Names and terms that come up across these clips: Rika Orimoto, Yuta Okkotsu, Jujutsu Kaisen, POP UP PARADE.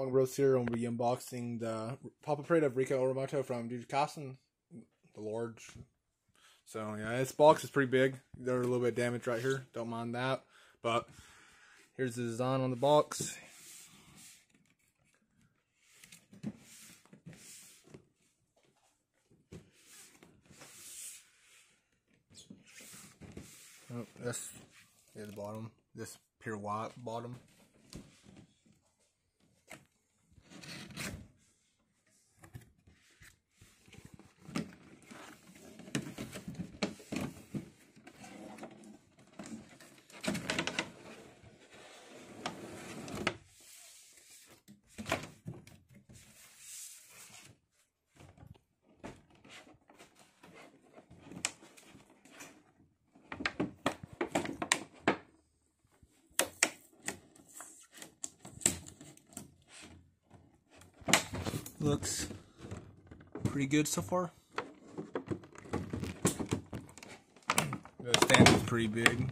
Long Road Zero, and we're unboxing the Pop Up Parade of Rika Orimoto from Jujutsu Kaisen, the large. So yeah, this box is pretty big. They're a little bit damaged right here. Don't mind that. But here's the design on the box. Oh, that's the bottom. This pure white bottom. Looks pretty good so far. The stand is pretty big.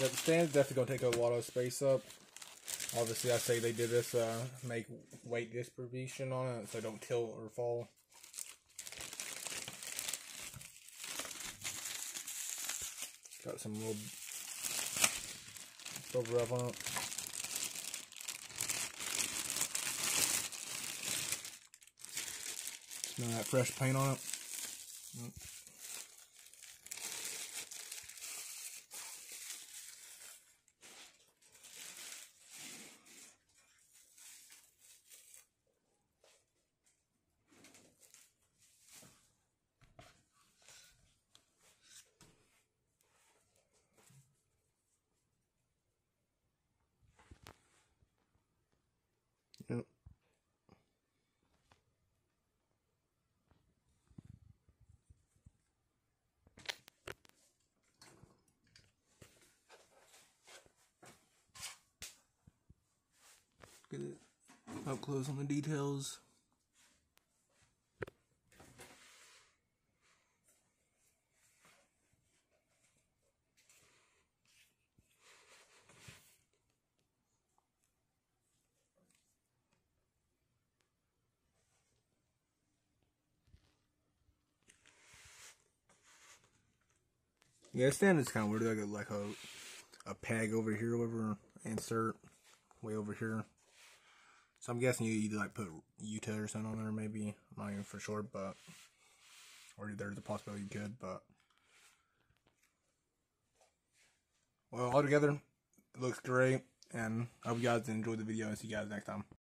Yeah, the stand's definitely going to take a lot of space up. Obviously, I say they did this, make weight distribution on it so it don't tilt or fall. Got some little bubble wrap on it. Smell that fresh paint on it. Mm. Yep. Get it up close on the details. Yeah, the stand is kind of weird. I got like a peg over here, over insert way over here. So I'm guessing you like put Yuta or something on there, maybe. I'm not even for sure, but or there's a possibility you could. But well, all together, it looks great, and I hope you guys enjoyed the video. And see you guys next time.